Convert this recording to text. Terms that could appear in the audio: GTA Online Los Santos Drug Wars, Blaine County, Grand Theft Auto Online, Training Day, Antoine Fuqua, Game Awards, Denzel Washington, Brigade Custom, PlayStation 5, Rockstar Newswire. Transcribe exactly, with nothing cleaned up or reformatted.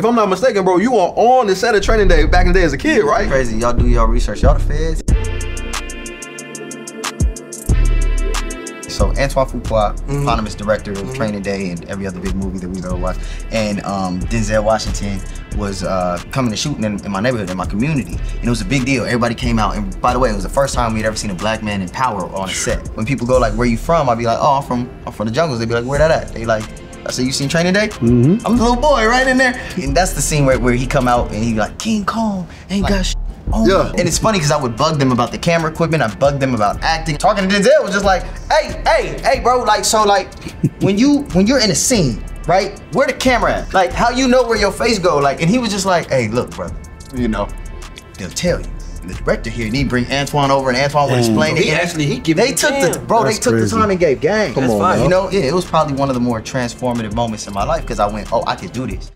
If I'm not mistaken, bro, you are on the set of Training Day back in the day as a kid, right? Crazy, y'all do y'all research, y'all the feds. So Antoine Fuqua, mm-hmm. eponymous director of mm-hmm. Training Day and every other big movie that we go watch, and um, Denzel Washington was uh, coming and shooting in, in my neighborhood, in my community, and it was a big deal. Everybody came out, and by the way, it was the first time we'd ever seen a black man in power on a set. When people go like, "Where you from?" I'd be like, "Oh, I'm from, I'm from the jungles." They'd be like, "Where that at?" They like. I said, you seen Training Day? Mm-hmm. I'm the little boy right in there. And that's the scene where, where he come out and he like, King Kong ain't like, got sh on yeah. me. And it's funny because I would bug them about the camera equipment. I bugged them about acting. Talking to Denzel was just like, hey, hey, hey, bro. Like, so like, when, you, when you're in a scene, right? Where the camera at? Like, how you know where your face go? Like, and he was just like, hey, look, brother, you know, they'll tell you. The director here, and he bring Antoine over, and Antoine Damn. would explain it. He actually, he give They took the bro. That's they took crazy. the time and gave game. Come That's on, fine. you know. Yeah, it was probably one of the more transformative moments in my life because I went, oh, I could do this.